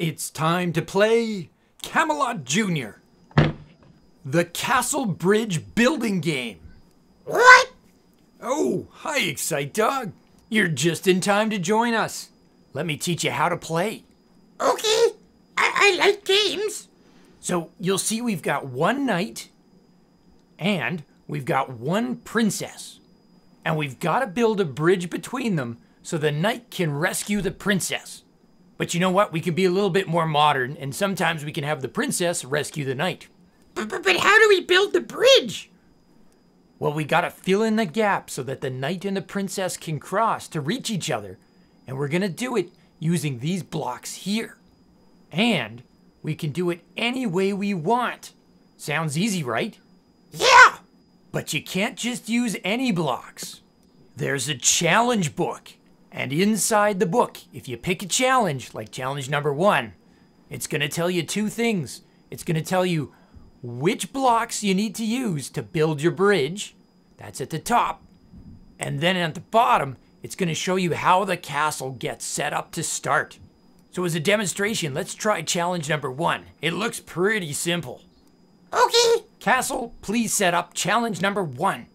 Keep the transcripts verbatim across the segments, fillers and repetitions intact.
It's time to play Camelot Junior, the Castle Bridge Building Game. What? Oh, hi Excite Dog. You're just in time to join us. Let me teach you how to play. Okay, I, I like games. So you'll see we've got one knight and we've got one princess. And we've got to build a bridge between them so the knight can rescue the princess. But you know what? We can be a little bit more modern, and sometimes we can have the princess rescue the knight. But, but, but how do we build the bridge? Well, we got to fill in the gap so that the knight and the princess can cross to reach each other. And we're going to do it using these blocks here. And we can do it any way we want. Sounds easy, right? Yeah! But you can't just use any blocks. There's a challenge book. And inside the book, if you pick a challenge, like challenge number one, it's going to tell you two things. It's going to tell you which blocks you need to use to build your bridge. That's at the top. And then at the bottom, it's going to show you how the castle gets set up to start. So as a demonstration, let's try challenge number one. It looks pretty simple. Okay. Castle, please set up challenge number one.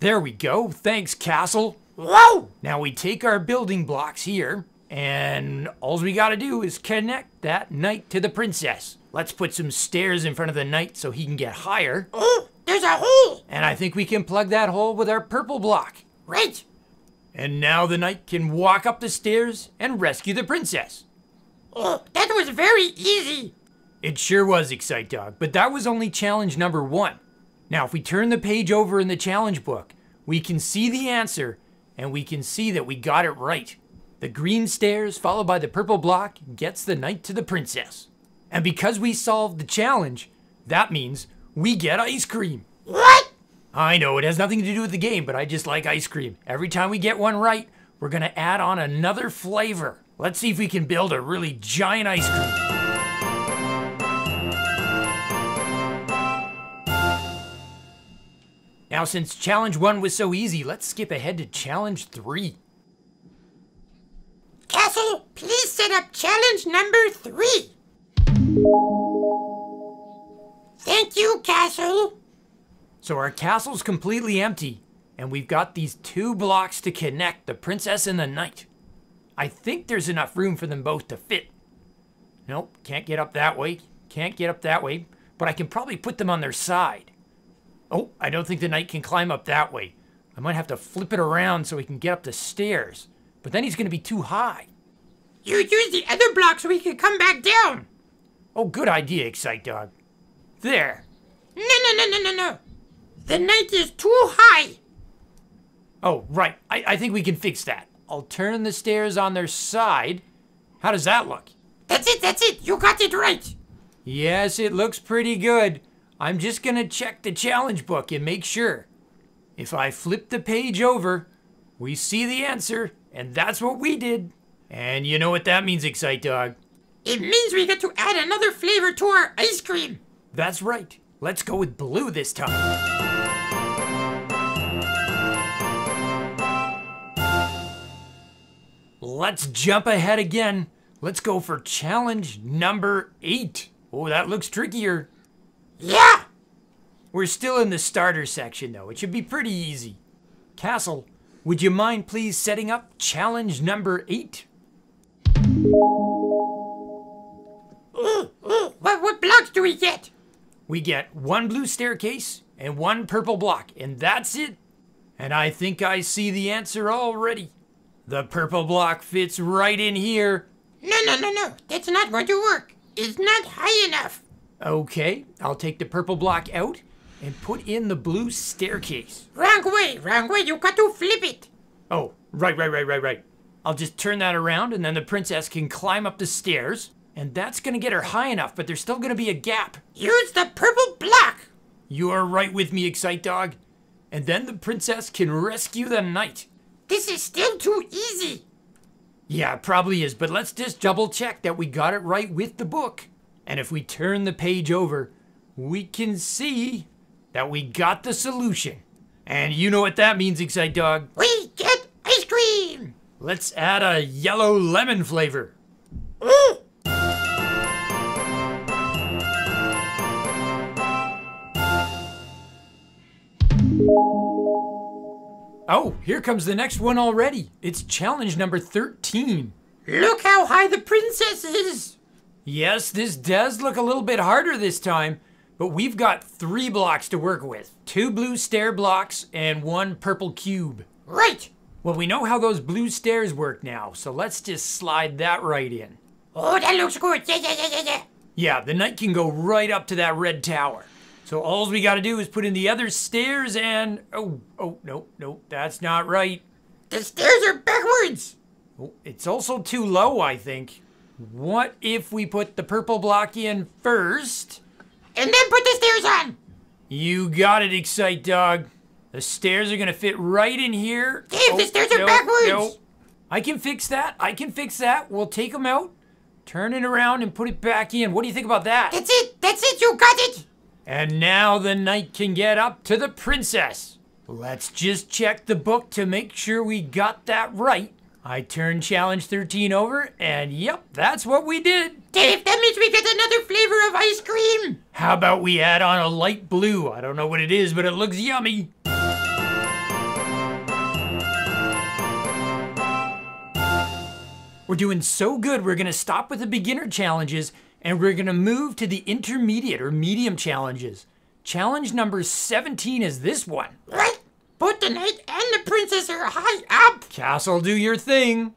There we go. Thanks, Castle. Whoa! Now we take our building blocks here, and all we gotta do is connect that knight to the princess. Let's put some stairs in front of the knight so he can get higher. Oh, there's a hole! And I think we can plug that hole with our purple block. Right! And now the knight can walk up the stairs and rescue the princess. Oh, that was very easy! It sure was, Excite Dog, but that was only challenge number one. Now, if we turn the page over in the challenge book, we can see the answer, and we can see that we got it right. The green stairs, followed by the purple block, gets the knight to the princess. And because we solved the challenge, that means we get ice cream. What? I know, it has nothing to do with the game, but I just like ice cream. Every time we get one right, we're gonna add on another flavor. Let's see if we can build a really giant ice cream. Now, since challenge one was so easy, let's skip ahead to challenge three. Castle, please set up challenge number three. Thank you, Castle. So our castle's completely empty, and we've got these two blocks to connect the princess and the knight. I think there's enough room for them both to fit. Nope, can't get up that way, can't get up that way, but I can probably put them on their side. Oh, I don't think the knight can climb up that way. I might have to flip it around so he can get up the stairs. But then he's going to be too high. You use the other block so he can come back down. Oh, good idea, Excite Dog. There. No, no, no, no, no, no. The knight is too high. Oh, right. I, I think we can fix that. I'll turn the stairs on their side. How does that look? That's it, that's it. You got it right. Yes, it looks pretty good. I'm just going to check the challenge book and make sure. If I flip the page over, we see the answer, and that's what we did. And you know what that means, Excite Dog. It means we get to add another flavor to our ice cream. That's right. Let's go with blue this time. Let's jump ahead again. Let's go for challenge number eight. Oh, that looks trickier. Yeah! We're still in the starter section, though. It should be pretty easy. Castle, would you mind please setting up challenge number eight? Ooh, ooh, what, what blocks do we get? We get one blue staircase and one purple block, and that's it. And I think I see the answer already. The purple block fits right in here. No, no, no, no. That's not going to work. It's not high enough. Okay, I'll take the purple block out and put in the blue staircase. Wrong way, wrong way, you got to flip it. Oh, right, right, right, right, right. I'll just turn that around and then the princess can climb up the stairs. And that's gonna get her high enough, but there's still gonna be a gap. Use the purple block. You're right with me, Excite Dog. And then the princess can rescue the knight. This is still too easy. Yeah, it probably is, but let's just double check that we got it right with the book. And if we turn the page over, we can see that we got the solution. And you know what that means, Excite Dog. We get ice Let's add a yellow lemon flavor. Mm. Oh, here comes the next one already. It's challenge number thirteen. Look how high the princess is. Yes, this does look a little bit harder this time, but we've got three blocks to work with. Two blue stair blocks and one purple cube. Right. Well, we know how those blue stairs work now, so let's just slide that right in. Oh, that looks good. Yeah, yeah, yeah, yeah, yeah. Yeah, the knight can go right up to that red tower. So all we gotta do is put in the other stairs and... Oh, oh, no, no, that's not right. The stairs are backwards. Oh, it's also too low, I think. What if we put the purple block in first? And then put the stairs on. You got it, Excite Dog. The stairs are gonna fit right in here. Dave, oh, the stairs no, are backwards! No. I can fix that, I can fix that. We'll take them out, turn it around and put it back in. What do you think about that? That's it, that's it, you got it! And now the knight can get up to the princess. Let's just check the book to make sure we got that right. I turned challenge thirteen over and yep, that's what we did. Dave, that means we get another flavor of ice cream. How about we add on a light blue? I don't know what it is, but it looks yummy. We're doing so good, we're gonna stop with the beginner challenges and we're gonna move to the intermediate or medium challenges. Challenge number seventeen is this one. Right, but the knight and the princess are high up. Castle, do your thing.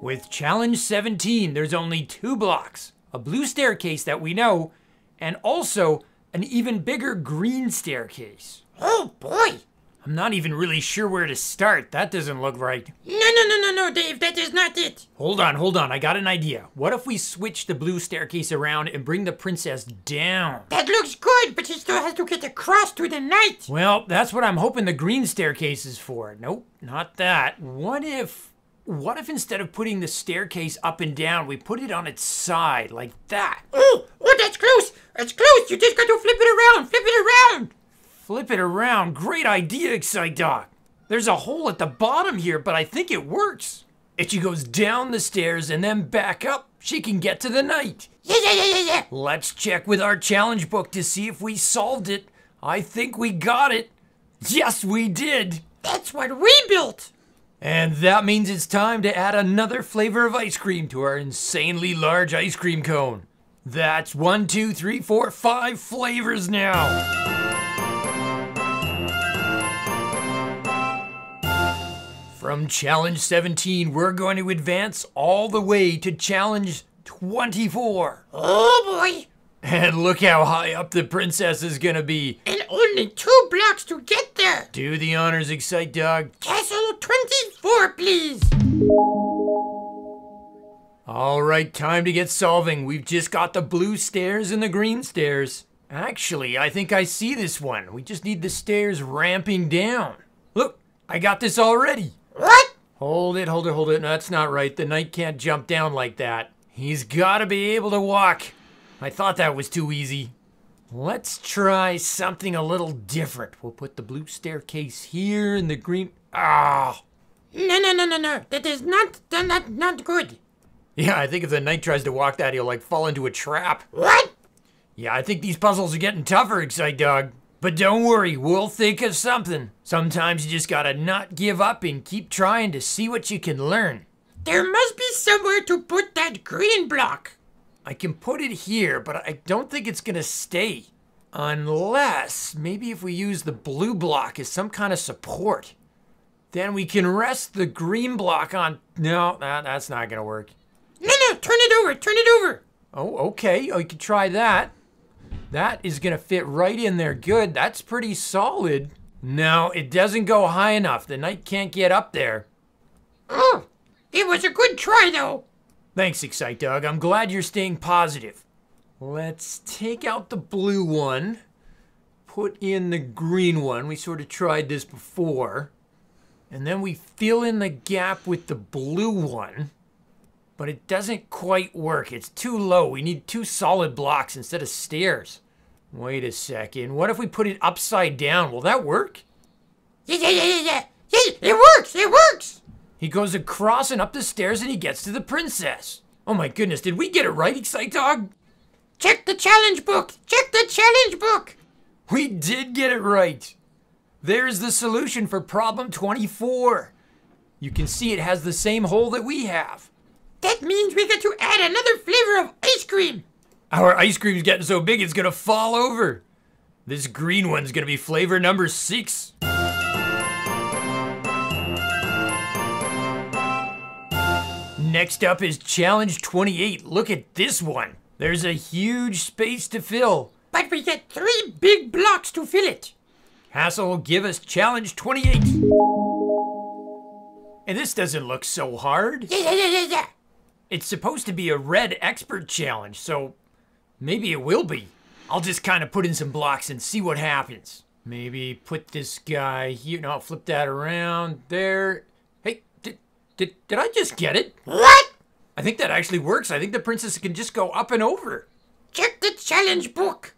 With challenge seventeen, there's only two blocks, a blue staircase that we know, and also an even bigger green staircase. Oh boy. I'm not even really sure where to start. That doesn't look right. No, no, no, no, no, Dave, that is not it. Hold on, hold on, I got an idea. What if we switch the blue staircase around and bring the princess down? That looks good, but she still has to get across to the knight. Well, that's what I'm hoping the green staircase is for. Nope, not that. What if, what if instead of putting the staircase up and down, we put it on its side like that? Oh, oh, that's close, that's close. You just got to flip it around, flip it around. Flip it around, great idea, Excite Dog. There's a hole at the bottom here, but I think it works. If she goes down the stairs and then back up, she can get to the knight. Yeah, yeah, yeah, yeah, yeah. Let's check with our challenge book to see if we solved it. I think we got it. Yes, we did. That's what we built. And that means it's time to add another flavor of ice cream to our insanely large ice cream cone. That's one, two, three, four, five flavors now. From challenge seventeen, we're going to advance all the way to challenge twenty-four. Oh boy! And look how high up the princess is gonna be. And only two blocks to get there. Do the honors, Excite Dog. Castle twenty-four, please. All right, time to get solving. We've just got the blue stairs and the green stairs. Actually, I think I see this one. We just need the stairs ramping down. Look, I got this already. What? Hold it, hold it, hold it. No, that's not right. The knight can't jump down like that. He's gotta be able to walk. I thought that was too easy. Let's try something a little different. We'll put the blue staircase here and the green... Ah! No, no, no, no, no. That is not, not, not good. Yeah, I think if the knight tries to walk that, he'll like fall into a trap. What? Yeah, I think these puzzles are getting tougher, Excite Dog. But don't worry, we'll think of something. Sometimes you just gotta not give up and keep trying to see what you can learn. There must be somewhere to put that green block. I can put it here, but I don't think it's gonna stay. Unless, maybe if we use the blue block as some kind of support. Then we can rest the green block on... No, nah, that's not gonna work. No, no, turn it over, turn it over. Oh, okay, oh, you can try that. That is gonna fit right in there. Good, that's pretty solid. No, it doesn't go high enough. The knight can't get up there. Oh, it was a good try though. Thanks, Excite Dog. I'm glad you're staying positive. Let's take out the blue one, put in the green one. We sort of tried this before. And then we fill in the gap with the blue one. But it doesn't quite work. It's too low. We need two solid blocks instead of stairs. Wait a second. What if we put it upside down? Will that work? Yeah, yeah, yeah, yeah, yeah. It works. It works. He goes across and up the stairs and he gets to the princess. Oh my goodness, did we get it right, Excite Dog? Check the challenge book! Check the challenge book! We did get it right. There's the solution for problem twenty-four. You can see it has the same hole that we have. That means we get to add another flavor of ice cream. Our ice cream's getting so big it's gonna fall over. This green one's gonna be flavor number six. Next up is challenge twenty-eight. Look at this one. There's a huge space to fill. But we get three big blocks to fill it. Hassel, give us challenge twenty-eight. And this doesn't look so hard. Yeah, yeah, yeah, yeah, yeah. It's supposed to be a red expert challenge, so maybe it will be. I'll just kind of put in some blocks and see what happens. Maybe put this guy here. No, I'll flip that around there. Hey, did, did, did I just get it? What? I think that actually works. I think the princess can just go up and over. Check the challenge book.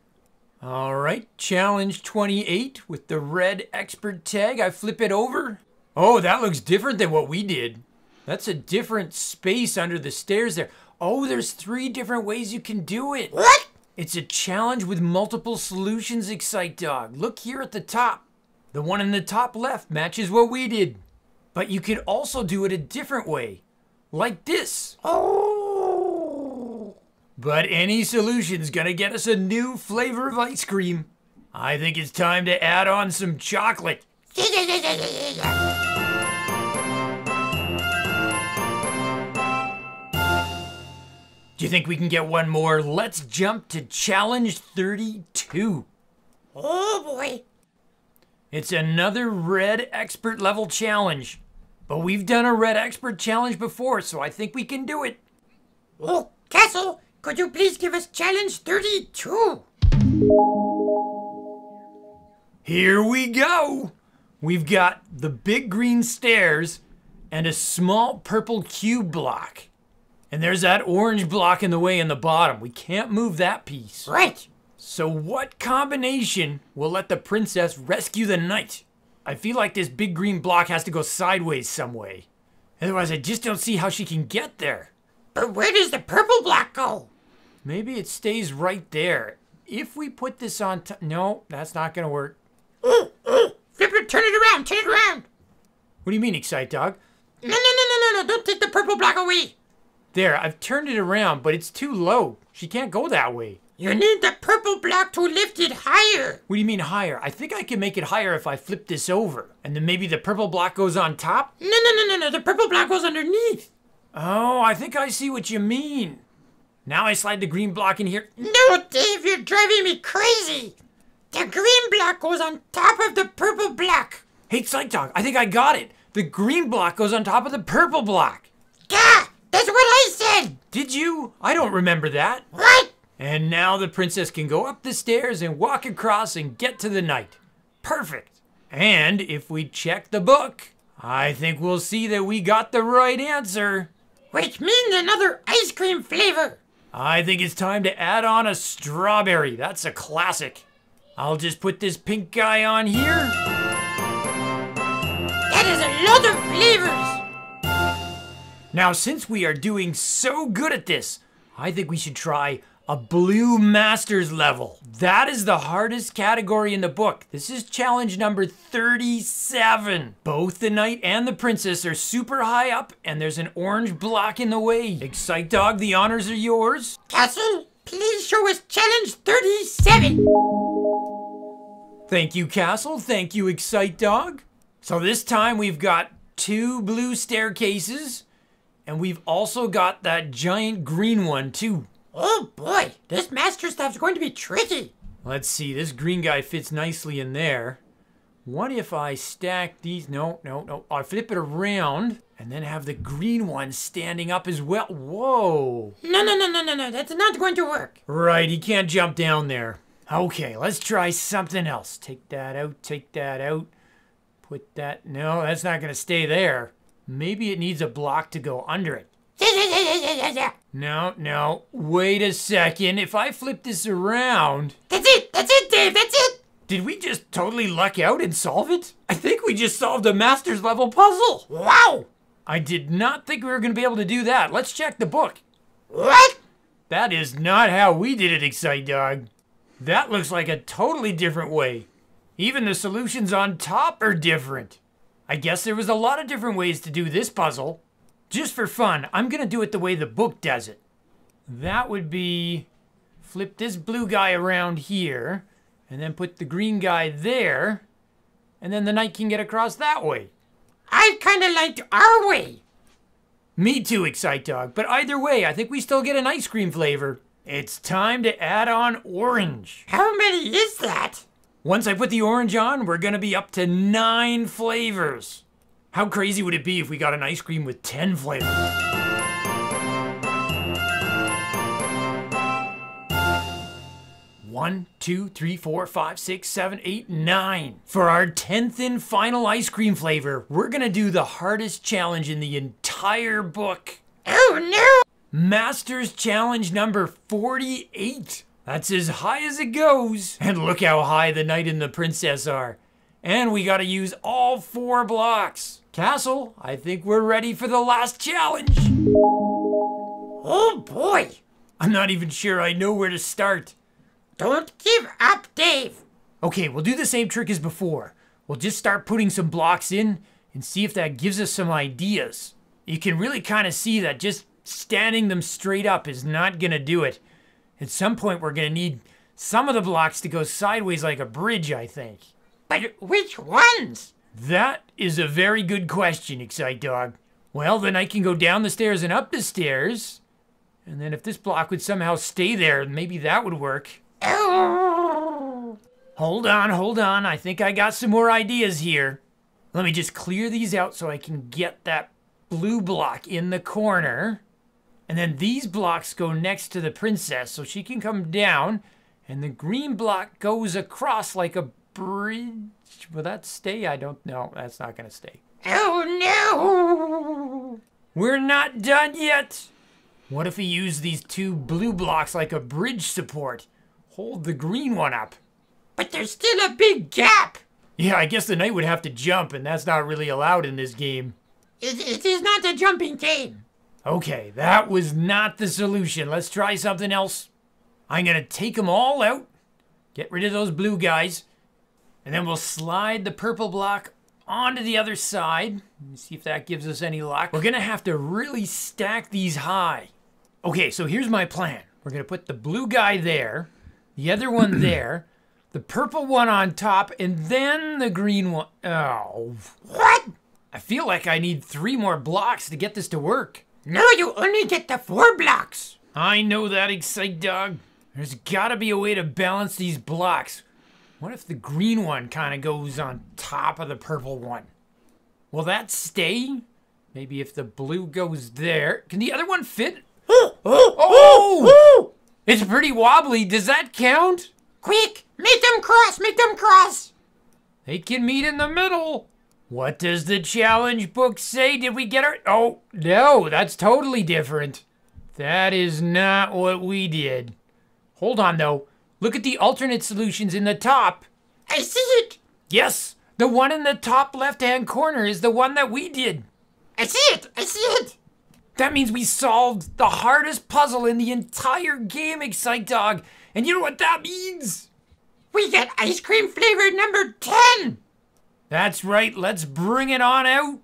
All right, challenge twenty-eight with the red expert tag. I flip it over. Oh, that looks different than what we did. That's a different space under the stairs there. Oh, there's three different ways you can do it. What? It's a challenge with multiple solutions, Excite Dog. Look here at the top. The one in the top left matches what we did. But you could also do it a different way, like this. Oh! But any solution's gonna get us a new flavor of ice cream. I think it's time to add on some chocolate. Do you think we can get one more? Let's jump to challenge thirty-two. Oh boy. It's another red expert level challenge. But we've done a red expert challenge before, so I think we can do it. Oh, Castle, could you please give us challenge thirty-two? Here we go. We've got the big green stairs and a small purple cube block. And there's that orange block in the way in the bottom. We can't move that piece. Right. So what combination will let the princess rescue the knight? I feel like this big green block has to go sideways some way. Otherwise, I just don't see how she can get there. But where does the purple block go? Maybe it stays right there. If we put this on top, no, that's not gonna work. Ooh, ooh, flip it, turn it around, turn it around. What do you mean, Excite Dog? No, no, no, no, no, no, don't take the purple block away. There, I've turned it around, but it's too low. She can't go that way. You need the purple block to lift it higher. What do you mean higher? I think I can make it higher if I flip this over. And then maybe the purple block goes on top? No, no, no, no, no. The purple block goes underneath. Oh, I think I see what you mean. Now I slide the green block in here. No, Dave, you're driving me crazy. The green block goes on top of the purple block. Hey, Excite Dog, I think I got it. The green block goes on top of the purple block. Gah, that's what I said. Did you? I don't remember that. What? And now the princess can go up the stairs and walk across and get to the knight. Perfect. And if we check the book, I think we'll see that we got the right answer. Which means another ice cream flavor. I think it's time to add on a strawberry. That's a classic. I'll just put this pink guy on here. That is a lot of flavors. Now, since we are doing so good at this, I think we should try a blue master's level. That is the hardest category in the book. This is challenge number thirty-seven. Both the knight and the princess are super high up and there's an orange block in the way. Excite Dog, the honors are yours. Castle, please show us challenge thirty-seven. Thank you, Castle. Thank you, Excite Dog. So this time we've got two blue staircases and we've also got that giant green one too. Oh boy, this master stuff's going to be tricky. Let's see, this green guy fits nicely in there. What if I stack these? No, no, no. I flip it around and then have the green one standing up as well. Whoa. No, no, no, no, no, no. That's not going to work. Right, he can't jump down there. Okay, let's try something else. Take that out, take that out. Put that, no, that's not going to stay there. Maybe it needs a block to go under it. No, no, wait a second. If I flip this around... That's it, that's it, Dave, that's it! Did we just totally luck out and solve it? I think we just solved a master's level puzzle. Wow! I did not think we were going to be able to do that. Let's check the book. What? That is not how we did it, Excite Dog. That looks like a totally different way. Even the solutions on top are different. I guess there was a lot of different ways to do this puzzle. Just for fun, I'm going to do it the way the book does it. That would be flip this blue guy around here, and then put the green guy there, and then the knight can get across that way. I kind of liked our way. Me too, Excite Dog. But either way, I think we still get an ice cream flavor. It's time to add on orange. How many is that? Once I put the orange on, we're going to be up to nine flavors. How crazy would it be if we got an ice cream with ten flavors? One, two, three, four, five, six, seven, eight, nine. For our tenth and final ice cream flavor, we're going to do the hardest challenge in the entire book. Oh no! Master's Challenge number forty-eight. That's as high as it goes. And look how high the knight and the princess are. And we got to use all four blocks. Castle, I think we're ready for the last challenge. Oh boy! I'm not even sure I know where to start. Don't give up, Dave. Okay, we'll do the same trick as before. We'll just start putting some blocks in and see if that gives us some ideas. You can really kind of see that just standing them straight up is not going to do it. At some point, we're going to need some of the blocks to go sideways like a bridge, I think. But which ones? That is a very good question, Excite Dog. Well, then I can go down the stairs and up the stairs. And then if this block would somehow stay there, maybe that would work. Oh. Hold on, hold on. I think I got some more ideas here. Let me just clear these out so I can get that blue block in the corner. And then these blocks go next to the princess so she can come down. And the green block goes across like a bridge. Will that stay? I don't know. That's not going to stay. Oh no! We're not done yet. What if we use these two blue blocks like a bridge support? Hold the green one up. But there's still a big gap. Yeah, I guess the knight would have to jump, and that's not really allowed in this game. It, it is not a jumping game. Okay, that was not the solution. Let's try something else. I'm going to take them all out, get rid of those blue guys, and then we'll slide the purple block onto the other side. Let's see if that gives us any luck. We're going to have to really stack these high. Okay, so here's my plan. We're going to put the blue guy there. The other one there, the purple one on top, and then the green one. Oh, what? I feel like I need three more blocks to get this to work. No, you only get the four blocks. I know that, Excite Dog. There's gotta be a way to balance these blocks. What if the green one kind of goes on top of the purple one? Will that stay? Maybe if the blue goes there. Can the other one fit? Oh! Oh! Oh! It's pretty wobbly. Does that count? Quick! Make them cross! Make them cross! They can meet in the middle. What does the challenge book say? Did we get our... Oh, no. That's totally different. That is not what we did. Hold on, though. Look at the alternate solutions in the top. I see it. Yes. The one in the top left-hand corner is the one that we did. I see it. I see it. That means we solved the hardest puzzle in the entire game, Excite Dog. And you know what that means? We got ice cream flavor number ten. That's right. Let's bring it on out.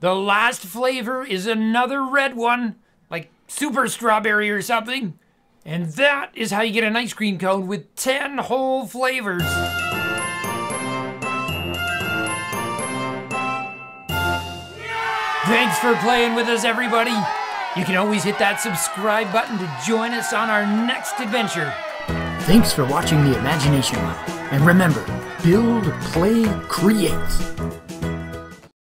The last flavor is another red one, like super strawberry or something. And that is how you get an ice cream cone with ten whole flavors. Thanks for playing with us, everybody. You can always hit that subscribe button to join us on our next adventure. Thanks for watching the Imagination Room. And remember, build, play, create.